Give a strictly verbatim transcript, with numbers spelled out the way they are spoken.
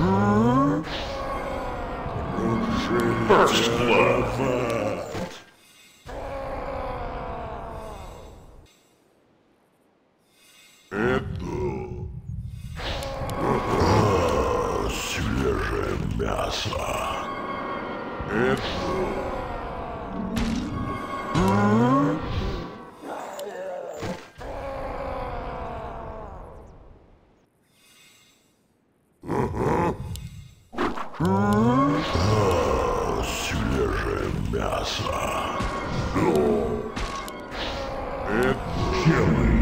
First blood. Это свежее мясо. Это. Мясо. Но это хелы.